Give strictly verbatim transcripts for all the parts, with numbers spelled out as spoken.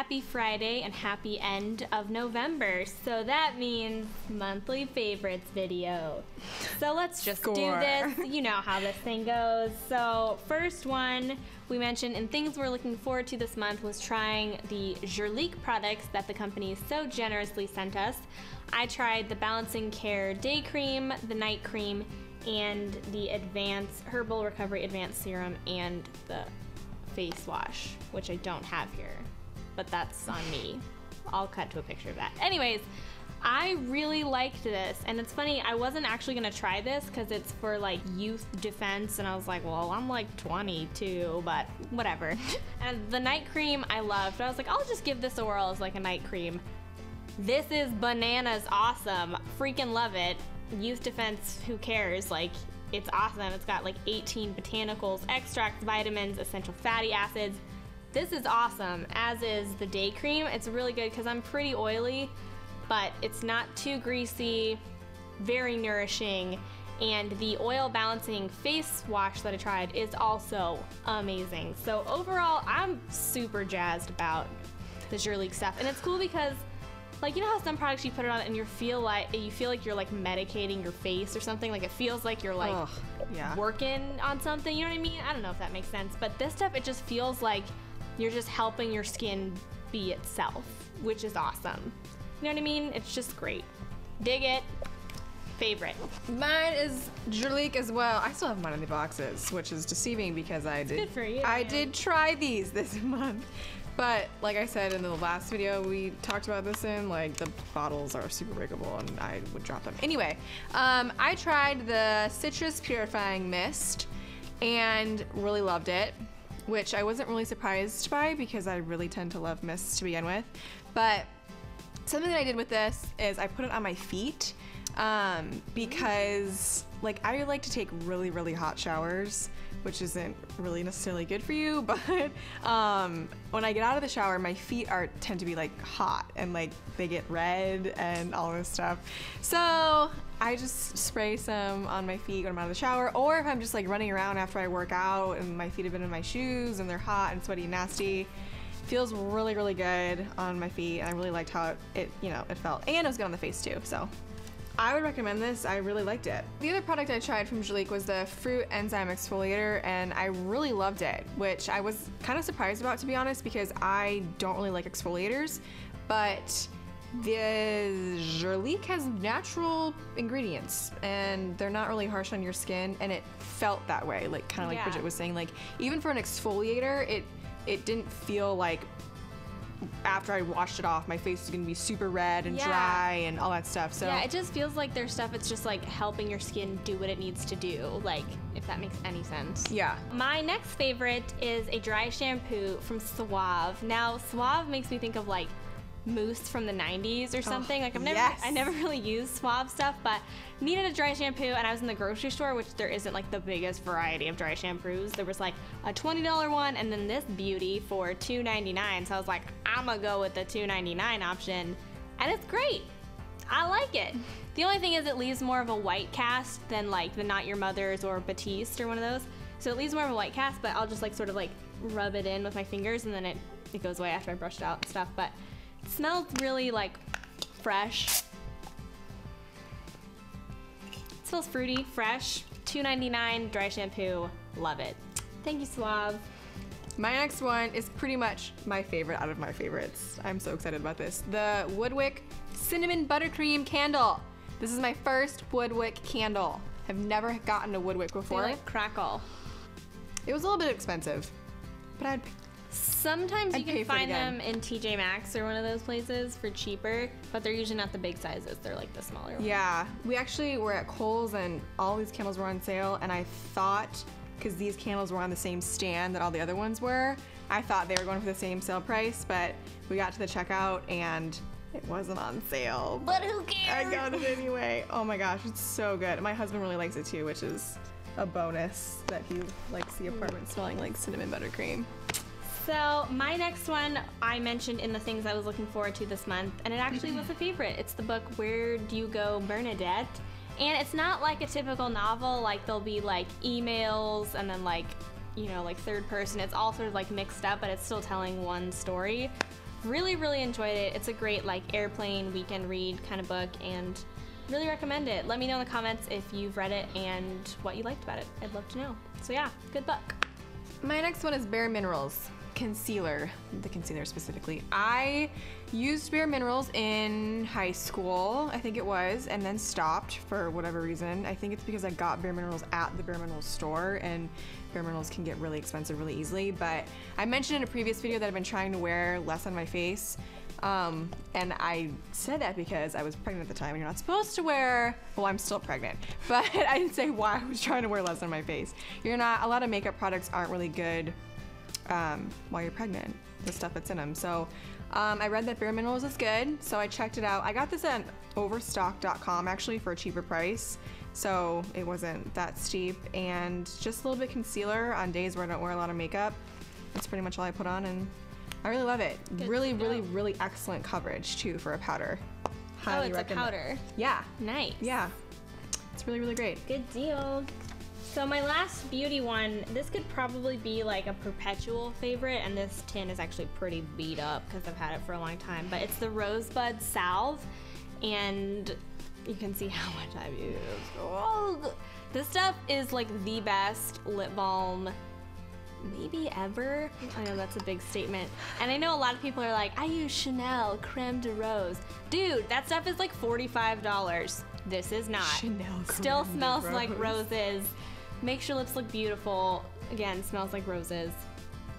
happy Friday and happy end of November. So that means monthly favorites video. So let's just Score. do this. You know how this thing goes. So first one we mentioned in things we're looking forward to this month was trying the Jurlique products that the company so generously sent us. I tried the Balancing Care Day Cream, the Night Cream, and the Advanced Herbal Recovery Advanced Serum and the face wash, which I don't have here, but that's on me. I'll cut to a picture of that. Anyways, I really liked this, and it's funny, I wasn't actually gonna try this because it's for like youth defense, and I was like, well, I'm like twenty-two, but whatever. And the night cream I loved. I was like, I'll just give this a whirl as like a night cream. This is bananas awesome. Freaking love it. Youth defense, who cares? Like, it's awesome. It's got like eighteen botanicals, extracts, vitamins, essential fatty acids. This is awesome, as is the day cream. It's really good because I'm pretty oily, but it's not too greasy, very nourishing. And the oil balancing face wash that I tried is also amazing. So overall, I'm super jazzed about the Jurlique stuff. And it's cool because, like, you know how some products you put it on and you feel like you feel like you're like medicating your face or something, like it feels like you're like Ugh, yeah. working on something, you know what I mean? I don't know if that makes sense, but this stuff, it just feels like you're just helping your skin be itself, which is awesome. You know what I mean? It's just great. Dig it. Favorite. Mine is Jurlique as well. I still have mine in the boxes, which is deceiving because I did. Good for you. I did try these this month. But like I said in the last video we talked about this in, like the bottles are super breakable and I would drop them. Anyway, um, I tried the Citrus Purifying Mist and really loved it, which I wasn't really surprised by because I really tend to love mists to begin with. But something that I did with this is I put it on my feet um, because like I like to take really, really hot showers, which isn't really necessarily good for you, but um, when I get out of the shower, my feet are tend to be like hot and like they get red and all this stuff. So I just spray some on my feet when I'm out of the shower, or if I'm just like running around after I work out and my feet have been in my shoes and they're hot and sweaty and nasty. Feels really, really good on my feet. And I really liked how it, you know, it felt, and it was good on the face too, so. I would recommend this. I really liked it. The other product I tried from Jurlique was the Fruit Enzyme Exfoliator, and I really loved it, which I was kind of surprised about, to be honest, because I don't really like exfoliators, but the Jurlique has natural ingredients, and they're not really harsh on your skin, and it felt that way, like kind of like yeah. Bridget was saying, like even for an exfoliator, it, it didn't feel like after I washed it off, my face is gonna be super red and yeah. dry and all that stuff. So yeah, it just feels like their stuff, it's just like helping your skin do what it needs to do, like if that makes any sense. Yeah. My next favorite is a dry shampoo from Suave. Now Suave makes me think of like mousse from the nineties or something. Oh, like I've never yes. I never really used Suave stuff, but needed a dry shampoo, and I was in the grocery store, which there isn't like the biggest variety of dry shampoos. There was like a twenty dollar one and then this beauty for two ninety-nine. So I was like, I'm gonna go with the two ninety-nine option, and it's great. I like it. The only thing is it leaves more of a white cast than like the Not Your Mother's or Batiste or one of those. So it leaves more of a white cast, but I'll just like sort of like rub it in with my fingers and then it, it goes away after I brushed out and stuff. But it smells really like fresh. It smells fruity, fresh. two ninety-nine dry shampoo, love it. Thank you, Suave. My next one is pretty much my favorite out of my favorites. I'm so excited about this. The Woodwick Cinnamon Buttercream Candle. This is my first Woodwick candle. I've never gotten a Woodwick before. They like crackle. It was a little bit expensive, but I'd Sometimes I'd you can find them in T J Maxx or one of those places for cheaper, but they're usually not the big sizes. They're like the smaller ones. Yeah, we actually were at Kohl's and all these candles were on sale, and I thought, because these candles were on the same stand that all the other ones were, I thought they were going for the same sale price, but we got to the checkout and it wasn't on sale. But, but who cares? I got it anyway. Oh my gosh, it's so good. My husband really likes it too, which is a bonus that he likes the apartment smelling like cinnamon buttercream. So my next one I mentioned in the things I was looking forward to this month, and it actually was a favorite. It's the book Where Do You Go, Bernadette? And it's not like a typical novel, like there'll be like emails and then like, you know, like third person. It's all sort of like mixed up, but it's still telling one story. Really, really enjoyed it. It's a great like airplane weekend read kind of book, and really recommend it. Let me know in the comments if you've read it and what you liked about it. I'd love to know. So yeah, good book. My next one is Bare Minerals Concealer, the concealer specifically. I used Bare Minerals in high school, I think it was, and then stopped for whatever reason. I think it's because I got Bare Minerals at the Bare Minerals store, and Bare Minerals can get really expensive really easily, but I mentioned in a previous video that I've been trying to wear less on my face, um, and I said that because I was pregnant at the time, and you're not supposed to wear, well, I'm still pregnant, but I didn't say why I was trying to wear less on my face. You're not, a lot of makeup products aren't really good Um, while you're pregnant, the stuff that's in them. So um, I read that Bare Minerals is good, so I checked it out. I got this at overstock dot com actually for a cheaper price, so it wasn't that steep. And just a little bit concealer on days where I don't wear a lot of makeup. That's pretty much all I put on, and I really love it. Good really, really, really excellent coverage too for a powder. Highly oh, it's recommend. A powder? Yeah. Nice. Yeah. It's really, really great. Good deal. So my last beauty one, this could probably be like a perpetual favorite, and this tin is actually pretty beat up because I've had it for a long time, but it's the Rosebud Salve, and you can see how much I've used. Oh, this stuff is like the best lip balm maybe ever. I know that's a big statement, and I know a lot of people are like, I use Chanel Creme de Rose. Dude, that stuff is like forty-five dollars. This is not. Chanel Creme Still smells de Rose. like roses. Makes your lips look beautiful. Again, smells like roses.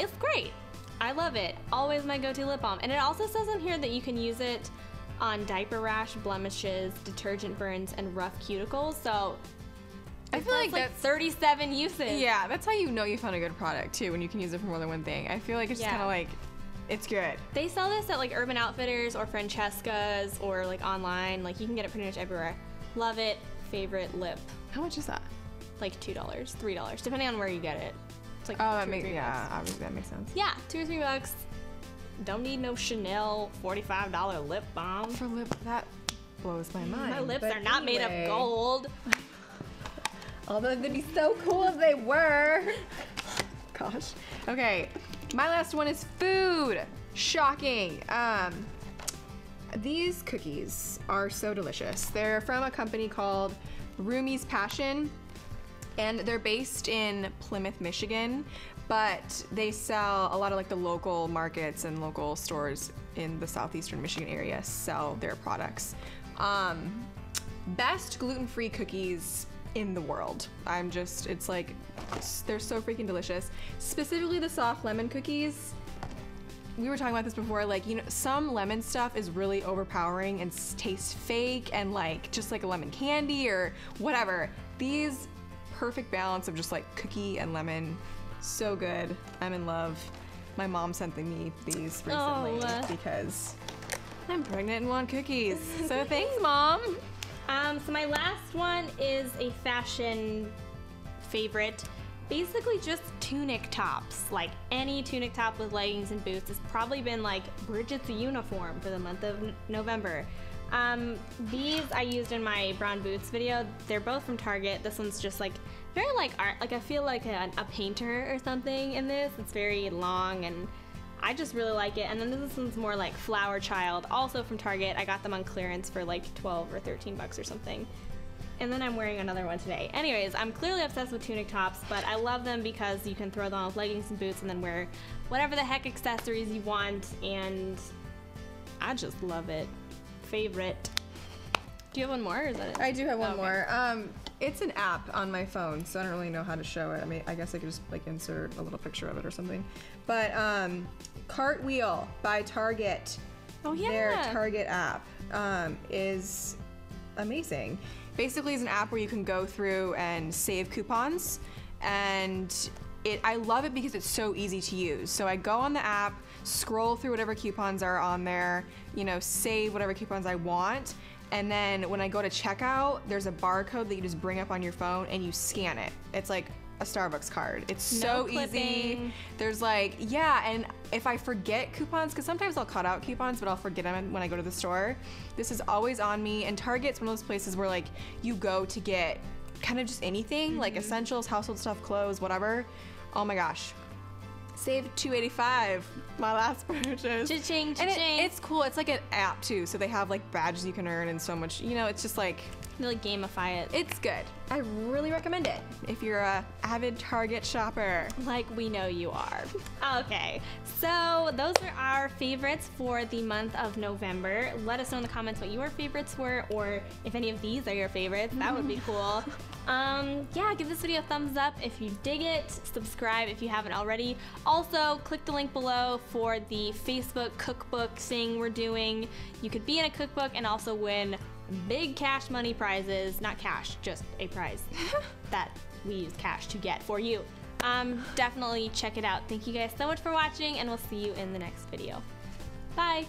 It's great. I love it. Always my go-to lip balm. And it also says in here that you can use it on diaper rash, blemishes, detergent burns, and rough cuticles. So I feel like that's thirty-seven uses. Yeah, that's how you know you found a good product too, when you can use it for more than one thing. I feel like it's just kind of like, it's good. They sell this at like Urban Outfitters or Francesca's or like online. Like you can get it pretty much everywhere. Love it. Favorite lip. How much is that? Like two dollars, three dollars, depending on where you get it. It's like oh, that makes yeah, obviously that makes sense. Yeah, two or three bucks. Don't need no Chanel forty-five dollar lip balm. For lip, that blows my mind. My lips but are anyway. not made of gold. Although they'd be so cool if they were. Gosh. Okay, my last one is food. Shocking. Um, these cookies are so delicious. They're from a company called Rumi's Passion. And they're based in Plymouth, Michigan, but they sell a lot of like the local markets and local stores in the southeastern Michigan area sell their products. Um, best gluten-free cookies in the world. I'm just, it's like, they're so freaking delicious. Specifically the soft lemon cookies. We were talking about this before, like, you know, some lemon stuff is really overpowering and tastes fake and like, just like a lemon candy or whatever. These perfect balance of just like cookie and lemon. So good. I'm in love. My mom sent me these recently oh, uh, because I'm pregnant and want cookies. So thanks, Mom. Um, so my last one is a fashion favorite. Basically just tunic tops. Like any tunic top with leggings and boots has probably been like Bridget's uniform for the month of November. Um, these I used in my brown boots video. They're both from Target. This one's just like very like art. Like I feel like a, a painter or something in this. It's very long and I just really like it. And then this one's more like Flower Child, also from Target. I got them on clearance for like twelve or thirteen bucks or something. And then I'm wearing another one today. Anyways, I'm clearly obsessed with tunic tops, but I love them because you can throw them on with leggings and boots and then wear whatever the heck accessories you want. And I just love it. Favorite. Do you have one more or is that it? I do have one oh, okay. more. Um, it's an app on my phone, so I don't really know how to show it. I mean, I guess I could just like insert a little picture of it or something. But um, Cartwheel by Target. Oh yeah. Their Target app um, is amazing. Basically, it's an app where you can go through and save coupons, and it. I love it because it's so easy to use. So I go on the app, scroll through whatever coupons are on there, you know, save whatever coupons I want, and then when I go to checkout, there's a barcode that you just bring up on your phone and you scan it. It's like a Starbucks card. It's so easy. There's like, yeah, and if I forget coupons, because sometimes I'll cut out coupons, but I'll forget them when I go to the store. This is always on me, and Target's one of those places where like you go to get kind of just anything, mm-hmm. like essentials, household stuff, clothes, whatever. Oh my gosh. Save two eighty-five. My last purchase. Cha-ching, cha-ching. And it, it's cool. It's like an app too, so they have like badges you can earn and so much. You know, it's just like they like gamify it. It's good. I really recommend it if you're a avid Target shopper, like we know you are. Okay, so those are our favorites for the month of November. Let us know in the comments what your favorites were, or if any of these are your favorites. That would be cool. Um, yeah, give this video a thumbs up if you dig it. Subscribe if you haven't already. Also, click the link below for the Facebook cookbook thing we're doing. You could be in a cookbook and also win big cash money prizes. Not cash, just a prize that we use cash to get for you. Um, definitely check it out. Thank you guys so much for watching, and we'll see you in the next video. Bye.